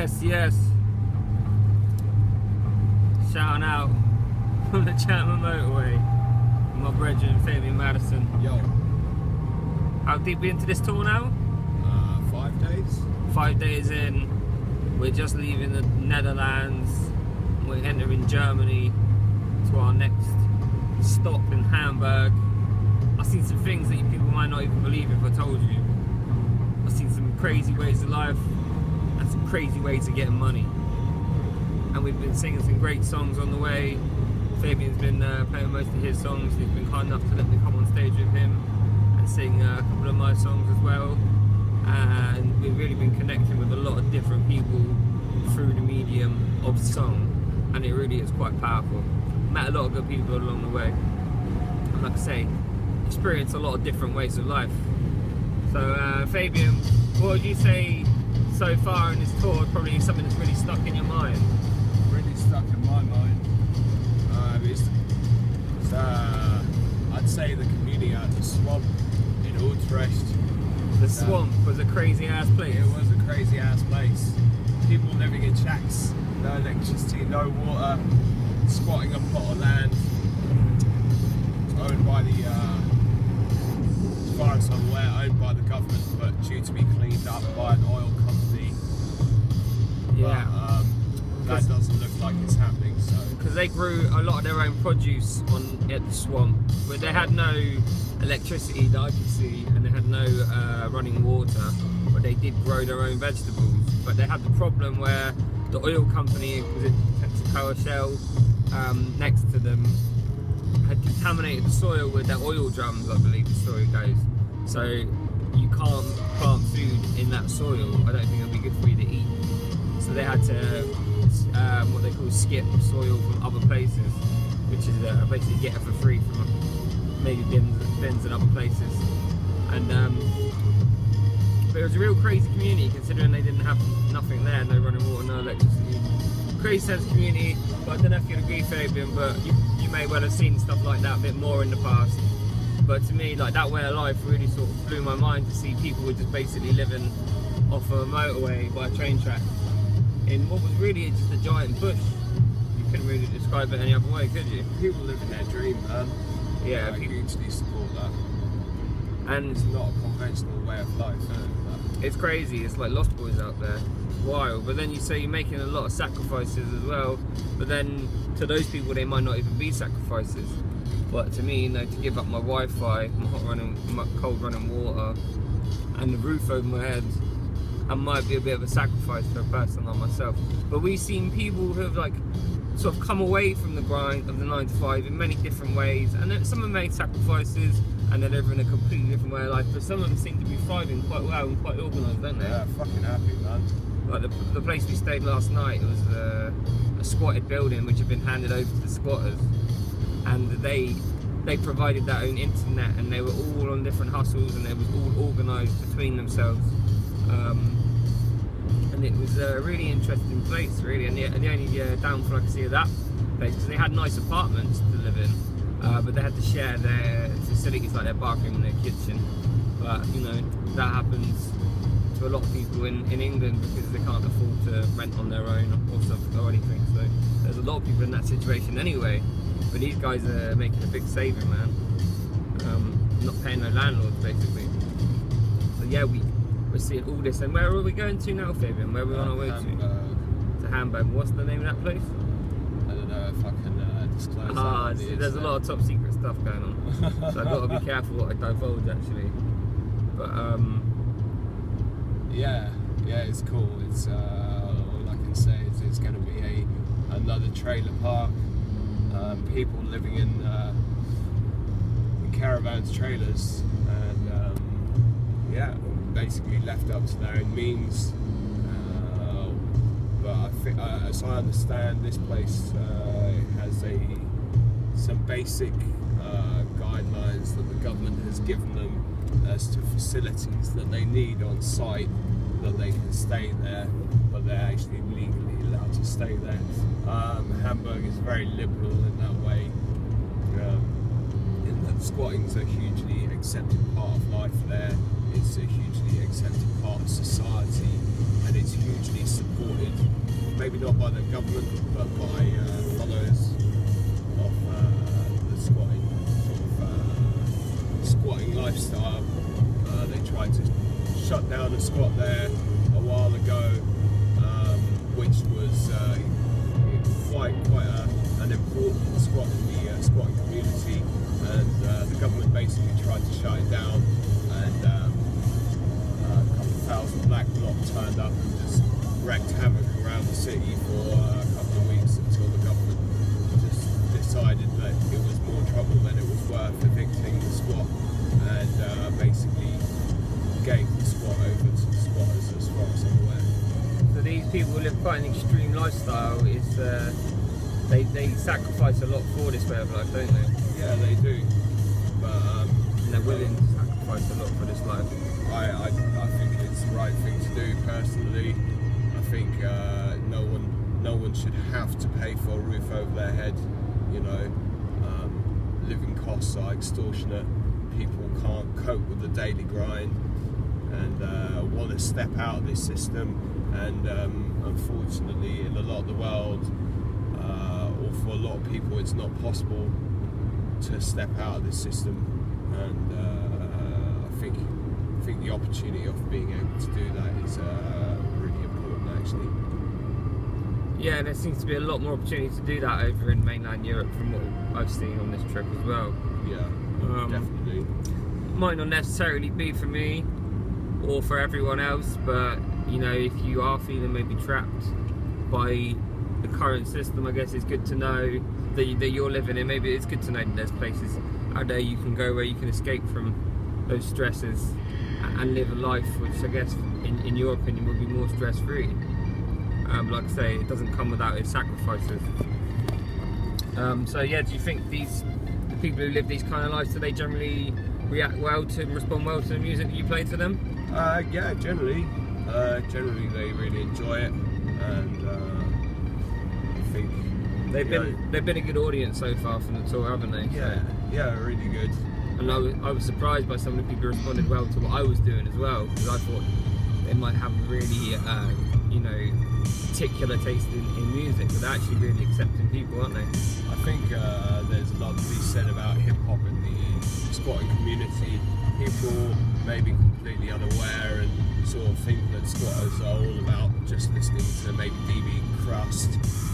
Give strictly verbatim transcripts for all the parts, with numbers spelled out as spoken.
Yes, yes. Shouting out from the Channel Motorway. My brethren, Fabian Madison. Yo. How deep we into this tour now? Uh, five days. Five days in. We're just leaving the Netherlands. We're entering Germany to our next stop in Hamburg. I've seen some things that you people might not even believe if I told you. I've seen some crazy ways of life and some crazy ways of getting money. And we've been singing some great songs on the way. Fabian's been uh, playing most of his songs. He's been kind enough to let me come on stage with him and sing uh, a couple of my songs as well. And we've really been connecting with a lot of different people through the medium of song. And it really is quite powerful. Met a lot of good people along the way. And like I say, experienced a lot of different ways of life. So uh, Fabian, what would you say so far in this tour, probably something that's really stuck in your mind? Stuck in my mind uh, is uh, I'd say the community at the Swamp in Utrecht. The Swamp um, was a crazy ass place. It was a crazy ass place. People living in shacks, no electricity, no water, squatting a plot of land owned by the, uh, as far as I'm aware, owned by the government, but due to be cleaned up by an oil company. Yeah. But, um, that doesn't look like it's happening, so... Because they grew a lot of their own produce on at the Swamp, but they had no electricity that I could see, and they had no uh, running water, but they did grow their own vegetables. But they had the problem where the oil company, was it Texaco Shell, um, next to them, had contaminated the soil with their oil drums, I believe the story goes. So you can't plant food in that soil. I don't think it'll be good for you to eat. So they had to... Um, what they call skip soil from other places, which is uh, basically get it for free from maybe bins, bins and other places. And um, but it was a real crazy community, considering they didn't have nothing there, no running water, no electricity. Crazy sense of community, but I don't know if you'd agree, Fabian, but you, you may well have seen stuff like that a bit more in the past. But to me, like, that way of life really sort of blew my mind, to see people were just basically living off a motorway by a train track. In what was really just a giant bush. You couldn't really describe it any other way, could you? People live in their dream, man. Yeah, I hugely support that. And it's not a conventional way of life, though. It's crazy. It's like Lost Boys out there, wild. But then you say you're making a lot of sacrifices as well. But then to those people, they might not even be sacrifices. But to me, you know, to give up my Wi-Fi, my hot running, my cold running water, and the roof over my head. And might be a bit of a sacrifice for a person like myself. But we've seen people who have like sort of come away from the grind of the nine to five in many different ways, and some have made sacrifices and they're living a completely different way of life, but some of them seem to be thriving quite well and quite organised, don't they? Yeah, fucking happy, man. Like the, the place we stayed last night, it was a, a squatted building which had been handed over to the squatters, and they they provided their own internet, and they were all on different hustles, and they was all organised between themselves. Um, and it was a really interesting place, really, and the, the only uh, downfall I could see of that place, because they had nice apartments to live in, uh, but they had to share their facilities, like their bathroom and their kitchen. But you know, that happens to a lot of people in, in England, because they can't afford to rent on their own or something or anything, so there's a lot of people in that situation anyway. But these guys are making a big saving, man. Um, not paying no landlords, basically. So yeah, we We're seeing all this. And where are we going to now, Fabian? Where are we um, on our way Hamburg. to? To Hamburg. What's the name of that place? I don't know if I can uh, disclose. Ah, see, there's a lot of top secret stuff going on, so I've got to be careful what I divulge, actually. But um, yeah, yeah, it's cool. It's uh, all I can say is it's going to be a another trailer park. Um, people living in, uh, in caravans, trailers, and um, yeah. Basically left up to their own means, uh, but I think, uh, as I understand, this place uh, has a some basic uh, guidelines that the government has given them as to facilities that they need on site, that they can stay there, but they're actually legally allowed to stay there. Um, Hamburg is very liberal in that way, um, in that squatting's are hugely accepted part of life there. It's a hugely accepted part of society, and it's hugely supported, maybe not by the government, but by uh, followers of uh, the squatting, sort of, uh, squatting lifestyle. Uh, they tried to shut down the squat there a while ago, um, which was uh, quite quite a, an important squat in the uh, squatting community, and uh, the government basically tried to shut it down. And um, uh, a couple of thousand black bloc turned up and just wreaked havoc around the city for uh, a couple of weeks until the government just decided that it was more trouble than it was worth evicting the squat, and uh, basically gave the squat over to the squatters as far as I'm aware. So these people live quite an extreme lifestyle. Is uh, they, they sacrifice a lot for this way of life, don't they? Yeah, they do. But um, and they're willing to sacrifice a lot for this life. I, I, I think it's the right thing to do personally. I think uh, no one no one should have to pay for a roof over their head. You know, um, living costs are extortionate. People can't cope with the daily grind and uh, want to step out of this system. And um, unfortunately, in a lot of the world, uh, or for a lot of people, it's not possible to step out of this system. And uh, I think I think the opportunity of being able to do that is uh, really important, actually. Yeah, there seems to be a lot more opportunity to do that over in mainland Europe, from what I've seen on this trip as well. Yeah. Um, Definitely. Might not necessarily be for me or for everyone else, but you know, if you are feeling maybe trapped by the current system, I guess it's good to know that, you, that you're living in. Maybe it's good to know that there's places out there you can go where you can escape from those stresses and live a life which, I guess, in, in your opinion, would be more stress-free. Um, like I say, it doesn't come without its sacrifices. Um, so yeah, do you think these people who live these kind of lives, do they generally react well to and respond well to the music that you play to them? Uh, yeah, generally. Uh, generally they really enjoy it, and uh, I think they've been know, they've been a good audience so far from the tour, haven't they? Yeah, so, yeah, really good. And I was, I was surprised by some of the people who responded well to what I was doing as well, because I thought they might have really, uh, you know, particular taste in, in music, but they're actually really accepting people, aren't they? I think uh, there's a lot to be said about hip-hop in the squatting community. People may be completely unaware and sort of think that squatters are all about just listening to maybe D B crust,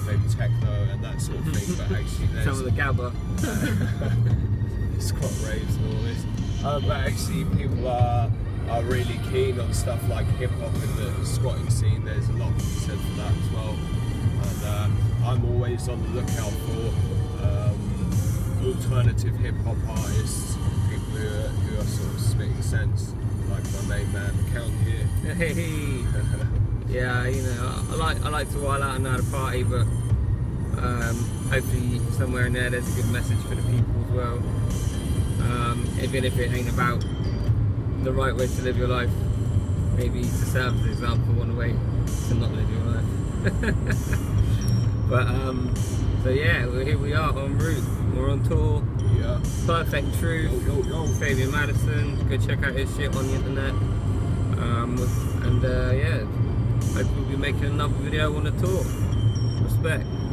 maybe techno and that sort of thing, but actually there's... Some of the gabba. Uh, squat raves and all this. Uh, but actually people are... are really keen on stuff like hip-hop in the squatting scene. There's a lot to be said for that as well, and uh, I'm always on the lookout for um, alternative hip-hop artists, people who are, who are sort of spitting sense, like my main man Count here. Hey. Yeah, you know, I like I like to while out and at a party, but um, hopefully somewhere in there there's a good message for the people as well, um, even if it ain't about the right way to live your life. Maybe to serve as an example on the way to not live your life. But um, so yeah, well, here we are en route. We're on tour. Yeah. Perfect Truth. Yo, yo, yo. Fabian Madison. Go check out his shit on the internet. Um, and uh, yeah, hope we'll be making another video on the tour. Respect.